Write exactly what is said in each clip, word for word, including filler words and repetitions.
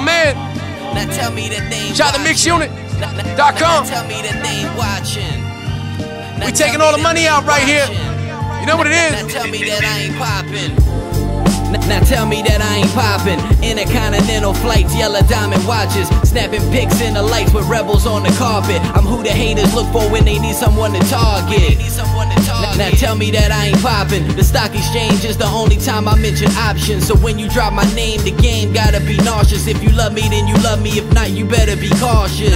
man. Now tell me that they shout to Mixed Unit now, now, dot com. Now tell me that they ain't watching. Now we taking all the money out right watching. Here. You know what it is? Now tell me that I ain't popping. Now tell me that I ain't poppin'. Intercontinental flights, yellow diamond watches, snapping pics in the lights with rebels on the carpet. I'm who the haters look for when they need someone to target. Now tell me that I ain't poppin'. The stock exchange is the only time I mention options. So when you drop my name, the game gotta be nauseous. If you love me, then you love me. If not, you better be cautious.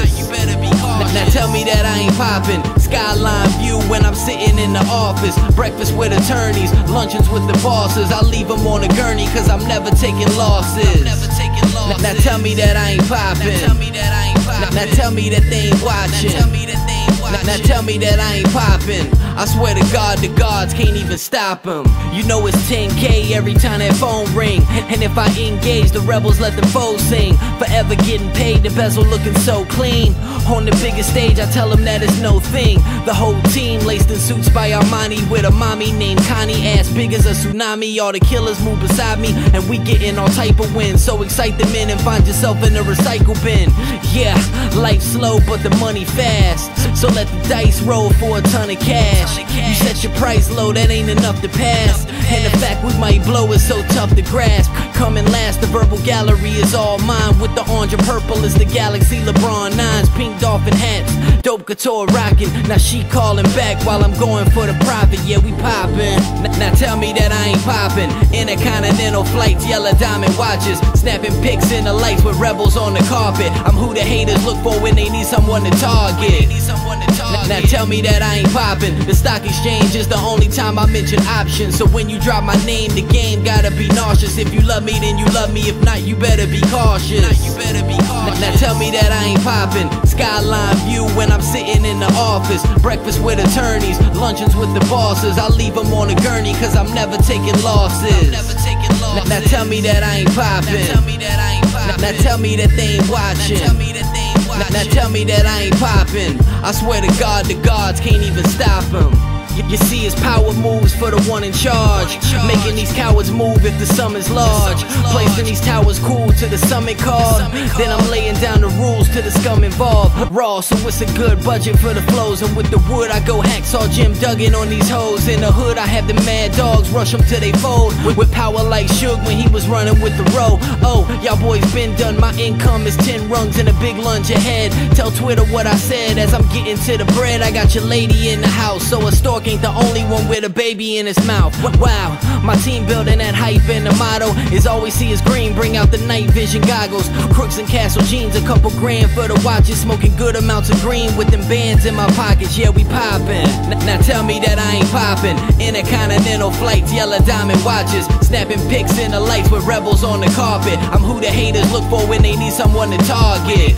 Now tell me that I ain't poppin'. Skyline view when I'm sitting in the office. Breakfast with attorneys, luncheons with the bosses. I leave them on a the gurney cause I'm never taking losses. Never taking losses. Now, now tell me that I ain't poppin'. Now tell me that I ain't poppin'. Now, now tell me that they ain't watchin'. Now tell me that they ain't watchin'. Now, now tell me that I ain't poppin'. I swear to God, the gods can't even stop them. You know it's ten K every time that phone ring. And if I engage, the rebels let the foes sing. Forever getting paid, the bezel looking so clean. On the biggest stage, I tell them that it's no thing. The whole team laced in suits by Armani, with a mommy named Connie, ass big as a tsunami. All the killers move beside me, and we getting all type of wins. So excite the men and find yourself in a recycle bin. Yeah, life's slow, but the money fast. So let the dice roll for a ton of cash. You set your price low, that ain't enough to pass. And the fact we might blow is so tough to grasp. Coming last, the verbal gallery is all mine. With the orange and purple is the galaxy, LeBron nines, Pink Dolphin hats, dope couture rockin'. Now she calling back while I'm going for the profit. Yeah, we poppin'. Now tell me that I ain't poppin'. Intercontinental flights, yellow diamond watches, snapping pics in the lights with rebels on the carpet. I'm who the haters look for when they need someone to target. Now tell me that I ain't poppin'. The stock exchange is the only time I mention options. So when you drop my name, the game gotta be nauseous. If you love me, then you love me. If not, you better be cautious. Now, you better be cautious. Now, now tell me that I ain't poppin'. Skyline view when I'm sitting in the office. Breakfast with attorneys, luncheons with the bosses. I leave them on a gurney cause I'm never taking losses. I'm never taking losses. Now, now tell me that I ain't poppin'. Now tell me that I ain't poppin'. Now, now tell me that they ain't watchin'. Now tell me that they ain't Now, now tell me that I ain't poppin'. I swear to God, the gods can't even stop him. You, you see his power moves for the one in charge, making these cowards move if the sum is large. Placing these towers cool to the summit card. Then I'm laying down the rules to the scum involved. Raw, so it's a good budget for the flows. And with the wood, I go Hacksaw Jim Duggan on these hoes. In the hood, I have the mad dogs rush them till they fold. With power like Suge when he was running with the row. Oh, y'all boys been done. My income is ten rungs and a big lunge ahead. Tell Twitter what I said as I'm getting to the bread. I got your lady in the house, so a stork ain't the only one with a baby in his mouth. Wow, my team building that hype, and the motto is always see is green. Bring out the night vision goggles, Crooks and Castle jeans, a couple grand for the watches, smoking good amounts of green with them bands in my pockets. Yeah, we poppin'. N now tell me that I ain't poppin'. Intercontinental flights, yellow diamond watches, snapping pics in the lights with rebels on the carpet. I'm who the haters look for when they need someone to target.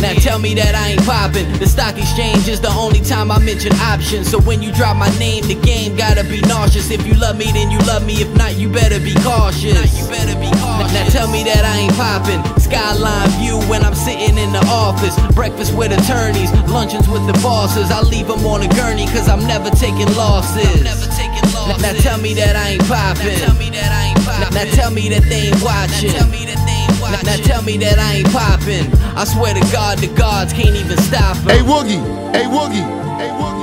Now tell me that I ain't poppin'. The stock exchange is the only time I mention options. So when you drop my name, the game gotta be nauseous. If you love me, then you love me. If not, you better be cautious. Now, you better be cautious. Now, now tell me that I ain't poppin'. Skyline view when I'm sitting in the office. Breakfast with attorneys, luncheons with the bosses. I leave them on a gurney cause I'm never taking losses. I'm never taking losses. Now, now tell me that I ain't poppin'. Now tell me that I ain't poppin'. Now, now tell me that they ain't watchin'. Now, tell me that they ain't watchin'. Now, now tell me that I ain't poppin'. I swear to God, the gods can't even stop it. Hey Woogie, hey Woogie, hey Woogie.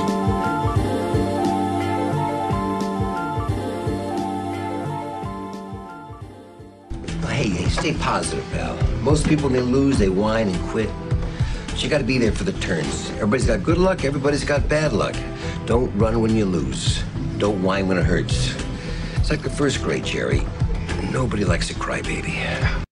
Hey, hey, stay positive, pal. Most people, when they lose, they whine and quit. But you gotta be there for the turns. Everybody's got good luck, everybody's got bad luck. Don't run when you lose. Don't whine when it hurts. It's like the first grade, Jerry. Nobody likes a crybaby.